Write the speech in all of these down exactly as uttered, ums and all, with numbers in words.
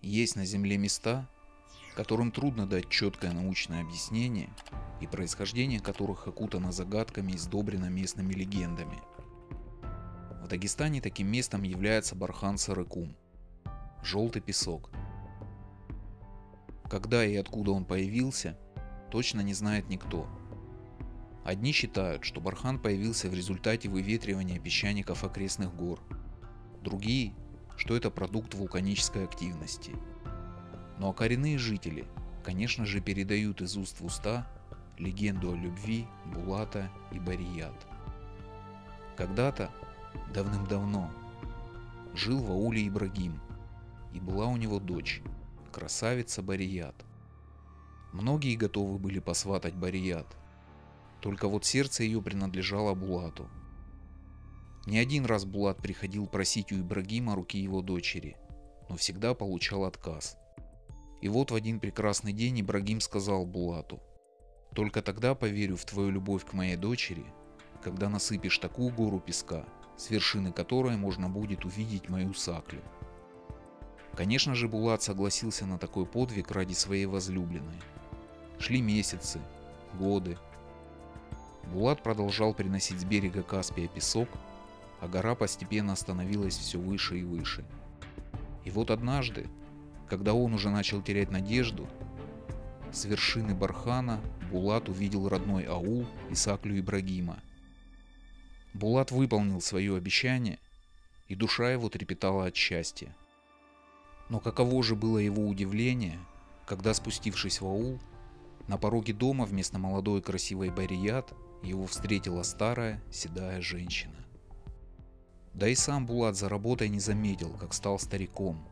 Есть на Земле места, которым трудно дать четкое научное объяснение и происхождение которых окутано загадками и сдобрено местными легендами. В Дагестане таким местом является бархан Сарыкум – желтый песок. Когда и откуда он появился, точно не знает никто. Одни считают, что бархан появился в результате выветривания песчаников окрестных гор, другие, что это продукт вулканической активности. Ну а коренные жители, конечно же, передают из уст в уста легенду о любви Булата и Барият. Когда-то, давным-давно, жил в ауле Ибрагим, и была у него дочь, красавица Барият. Многие готовы были посватать Барият, только вот сердце ее принадлежало Булату. Не один раз Булат приходил просить у Ибрагима руки его дочери, но всегда получал отказ. И вот в один прекрасный день Ибрагим сказал Булату: «Только тогда поверю в твою любовь к моей дочери, когда насыпешь такую гору песка, с вершины которой можно будет увидеть мою саклю». Конечно же, Булат согласился на такой подвиг ради своей возлюбленной. Шли месяцы, годы. Булат продолжал приносить с берега Каспия песок, а гора постепенно становилась все выше и выше. И вот однажды, когда он уже начал терять надежду, с вершины бархана Булат увидел родной аул и саклю Ибрагима. Булат выполнил свое обещание, и душа его трепетала от счастья. Но каково же было его удивление, когда, спустившись в аул, на пороге дома вместо молодой красивой Барият его встретила старая седая женщина. Да и сам Булат за работой не заметил, как стал стариком.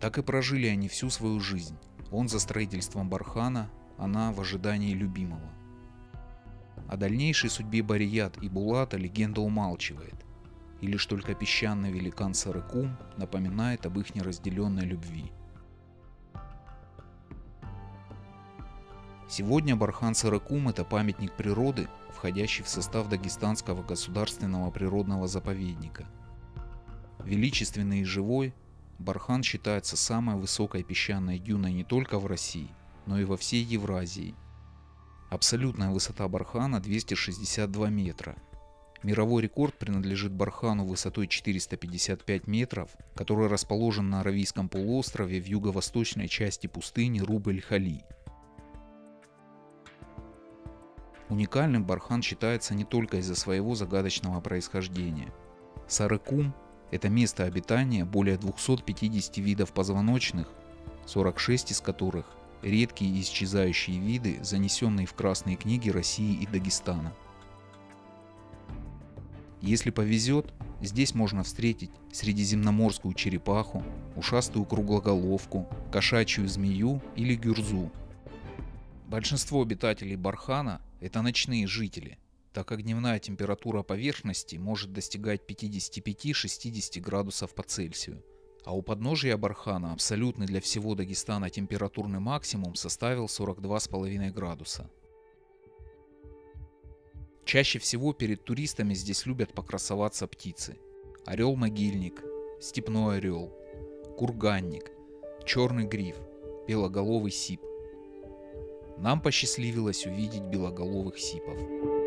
Так и прожили они всю свою жизнь. Он за строительством бархана, она в ожидании любимого. О дальнейшей судьбе Барият и Булата легенда умалчивает, и лишь только песчаный великан Сарыкум напоминает об их неразделенной любви. Сегодня бархан Сарыкум – это памятник природы, входящий в состав Дагестанского государственного природного заповедника. Величественный и живой, бархан считается самой высокой песчаной дюной не только в России, но и во всей Евразии. Абсолютная высота бархана – двести шестьдесят два метра. Мировой рекорд принадлежит бархану высотой четыреста пятьдесят пять метров, который расположен на Аравийском полуострове в юго-восточной части пустыни Руб-эль-Хали. Уникальным бархан считается не только из-за своего загадочного происхождения. Сарыкум – это место обитания более двухсот пятидесяти видов позвоночных, сорок шесть из которых – редкие и исчезающие виды, занесенные в Красные книги России и Дагестана. Если повезет, здесь можно встретить средиземноморскую черепаху, ушастую круглоголовку, кошачью змею или гюрзу. Большинство обитателей бархана – это ночные жители, так как дневная температура поверхности может достигать пятидесяти пяти — шестидесяти градусов по Цельсию, а у подножия бархана абсолютный для всего Дагестана температурный максимум составил сорок два и пять десятых градуса. Чаще всего перед туристами здесь любят покрасоваться птицы: орел-могильник, степной орел, курганник, черный гриф, белоголовый сип. Нам посчастливилось увидеть белоголовых сипов.